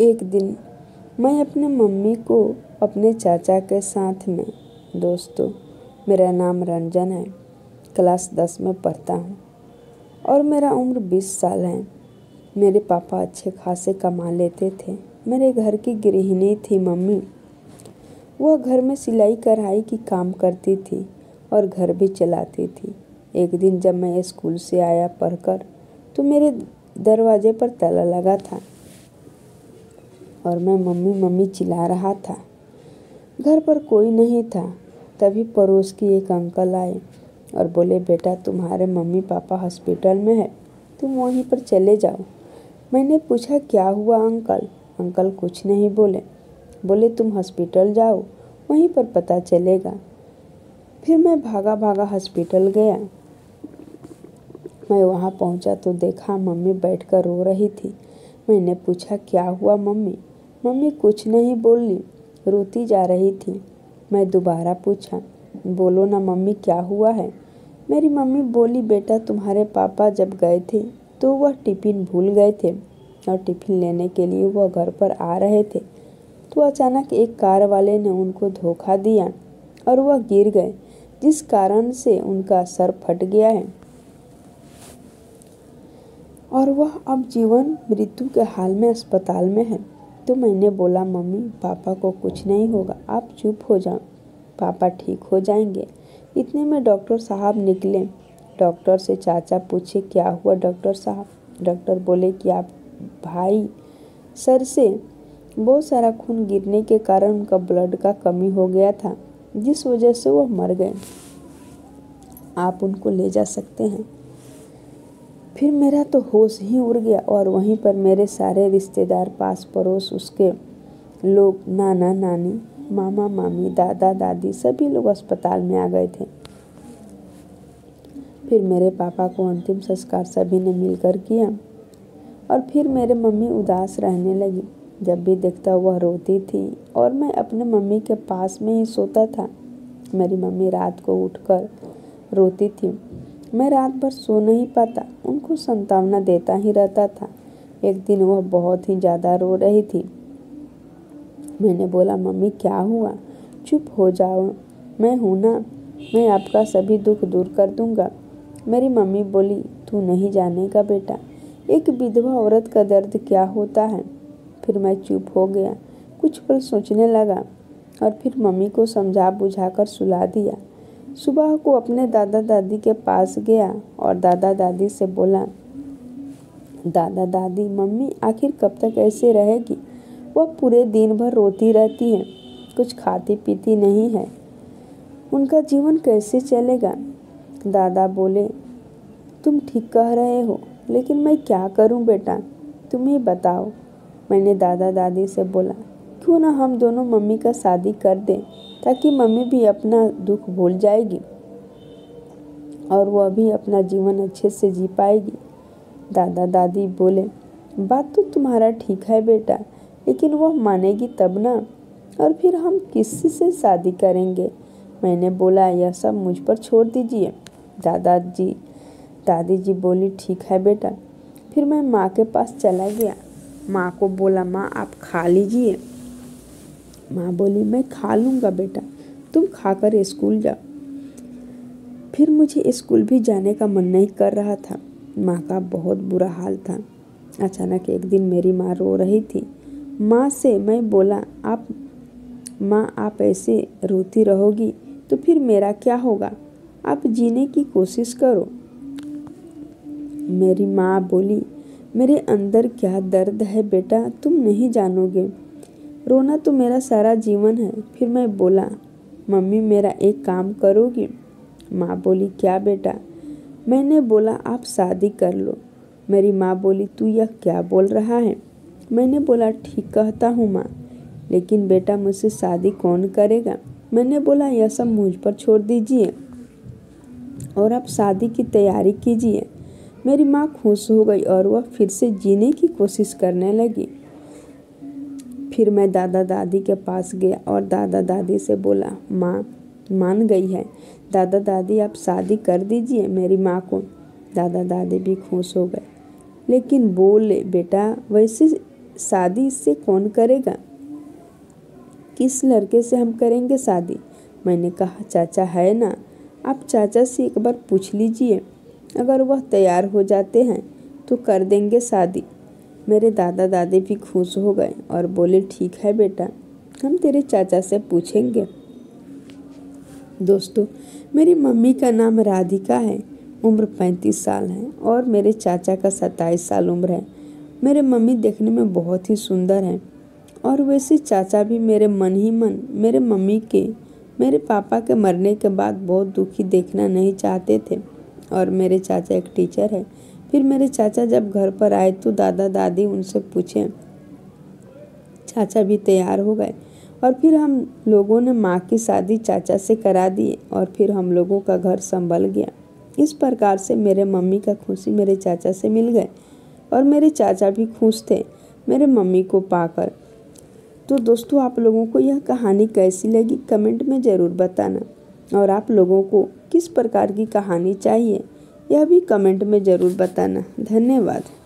एक दिन मैं अपने मम्मी को अपने चाचा के साथ में, दोस्तों मेरा नाम रंजन है, क्लास 10 में पढ़ता हूँ और मेरा उम्र 20 साल है। मेरे पापा अच्छे खासे कमा लेते थे। मेरे घर की गृहिणी थी मम्मी। वह घर में सिलाई कढ़ाई की काम करती थी और घर भी चलाती थी। एक दिन जब मैं स्कूल से आया पढ़कर तो मेरे दरवाजे पर ताला लगा था और मैं मम्मी मम्मी चिल्ला रहा था। घर पर कोई नहीं था। तभी पड़ोस की एक अंकल आए और बोले, बेटा तुम्हारे मम्मी पापा हॉस्पिटल में है, तुम वहीं पर चले जाओ। मैंने पूछा, क्या हुआ अंकल? अंकल कुछ नहीं बोले तुम हॉस्पिटल जाओ, वहीं पर पता चलेगा। फिर मैं भागा भागा हॉस्पिटल गया। मैं वहाँ पहुँचा तो देखा मम्मी बैठकर रो रही थी। मैंने पूछा, क्या हुआ मम्मी? मम्मी कुछ नहीं बोली, रोती जा रही थी। मैं दोबारा पूछा, बोलो ना मम्मी क्या हुआ है? मेरी मम्मी बोली, बेटा तुम्हारे पापा जब गए थे तो वह टिफ़िन भूल गए थे और टिफ़िन लेने के लिए वह घर पर आ रहे थे तो अचानक एक कार वाले ने उनको धोखा दिया और वह गिर गए, जिस कारण से उनका सर फट गया है और वह अब जीवन मृत्यु के हाल में अस्पताल में है। तो मैंने बोला, मम्मी पापा को कुछ नहीं होगा, आप चुप हो जाओ, पापा ठीक हो जाएंगे। इतने में डॉक्टर साहब निकले। डॉक्टर से चाचा पूछे, क्या हुआ डॉक्टर साहब? डॉक्टर बोले कि आप भाई सर से बहुत सारा खून गिरने के कारण उनका ब्लड का कमी हो गया था, जिस वजह से वह मर गए, आप उनको ले जा सकते हैं। फिर मेरा तो होश ही उड़ गया और वहीं पर मेरे सारे रिश्तेदार, पास पड़ोस उसके लोग, नाना नानी, मामा मामी, दादा दादी, सभी लोग अस्पताल में आ गए थे। फिर मेरे पापा को अंतिम संस्कार सभी ने मिलकर किया और फिर मेरे मम्मी उदास रहने लगी। जब भी देखता वह रोती थी और मैं अपने मम्मी के पास में ही सोता था। मेरी मम्मी रात को उठकर रोती थी। मैं रात भर सो नहीं पाता, उनको सांत्वना देता ही रहता था। एक दिन वह बहुत ही ज़्यादा रो रही थी। मैंने बोला, मम्मी क्या हुआ? चुप हो जाओ, मैं हूँ ना, मैं आपका सभी दुख दूर कर दूँगा। मेरी मम्मी बोली, तू नहीं जानेगा बेटा, एक विधवा औरत का दर्द क्या होता है। फिर मैं चुप हो गया, कुछ पल सोचने लगा और फिर मम्मी को समझा बुझा कर सुला दिया। सुबह को अपने दादा दादी के पास गया और दादा दादी से बोला, दादा दादी मम्मी आखिर कब तक ऐसे रहेगी? वह पूरे दिन भर रोती रहती है, कुछ खाती पीती नहीं है, उनका जीवन कैसे चलेगा? दादा बोले, तुम ठीक कह रहे हो, लेकिन मैं क्या करूं बेटा, तुम ही बताओ। मैंने दादा दादी से बोला, क्यों ना हम दोनों मम्मी का शादी कर दें ताकि मम्मी भी अपना दुख भूल जाएगी और वह भी अपना जीवन अच्छे से जी पाएगी। दादा दादी बोले, बात तो तुम्हारा ठीक है बेटा, लेकिन वह मानेगी तब ना, और फिर हम किसी से शादी करेंगे। मैंने बोला, यह सब मुझ पर छोड़ दीजिए। दादी जी बोली, ठीक है बेटा। फिर मैं माँ के पास चला गया। माँ को बोला, माँ आप खा लीजिए। माँ बोली, मैं खा लूँगा बेटा, तुम खाकर स्कूल जाओ। फिर मुझे स्कूल भी जाने का मन नहीं कर रहा था। माँ का बहुत बुरा हाल था। अचानक एक दिन मेरी माँ रो रही थी। माँ से मैं बोला, माँ आप ऐसे रोती रहोगी तो फिर मेरा क्या होगा, आप जीने की कोशिश करो। मेरी माँ बोली, मेरे अंदर क्या दर्द है बेटा, तुम नहीं जानोगे, रोना तो मेरा सारा जीवन है। फिर मैं बोला, मम्मी मेरा एक काम करोगी? माँ बोली, क्या बेटा? मैंने बोला, आप शादी कर लो। मेरी माँ बोली, तू यह क्या बोल रहा है? मैंने बोला, ठीक कहता हूँ माँ, लेकिन बेटा मुझसे शादी कौन करेगा? मैंने बोला, यह सब मुझ पर छोड़ दीजिए और आप शादी की तैयारी कीजिए। मेरी माँ खुश हो गई और वह फिर से जीने की कोशिश करने लगी। फिर मैं दादा दादी के पास गया और दादा दादी से बोला, माँ मान गई है, दादा दादी आप शादी कर दीजिए मेरी माँ को। दादा दादी भी खुश हो गए, लेकिन बोले, बेटा वैसे शादी इससे कौन करेगा, किस लड़के से हम करेंगे शादी। मैंने कहा चाचा है ना, आप चाचा से एक बार पूछ लीजिए, अगर वह तैयार हो जाते हैं तो कर देंगे शादी। मेरे दादा दादी भी खुश हो गए और बोले ठीक है बेटा, हम तेरे चाचा से पूछेंगे। दोस्तों, मेरी मम्मी का नाम राधिका है, उम्र 35 साल है और मेरे चाचा का 27 साल उम्र है। मेरे मम्मी देखने में बहुत ही सुंदर हैं और वैसे चाचा भी मेरे मन ही मन मेरे मम्मी के मेरे पापा के मरने के बाद बहुत दुखी देखना नहीं चाहते थे। और मेरे चाचा एक टीचर है। फिर मेरे चाचा जब घर पर आए तो दादा दादी उनसे पूछे, चाचा भी तैयार हो गए और फिर हम लोगों ने माँ की शादी चाचा से करा दी और फिर हम लोगों का घर संभल गया। इस प्रकार से मेरे मम्मी का खुशी मेरे चाचा से मिल गए और मेरे चाचा भी खुश थे मेरे मम्मी को पाकर। तो दोस्तों, आप लोगों को यह कहानी कैसी लगी कमेंट में ज़रूर बताना, और आप लोगों को किस प्रकार की कहानी चाहिए यह भी कमेंट में ज़रूर बताना। धन्यवाद।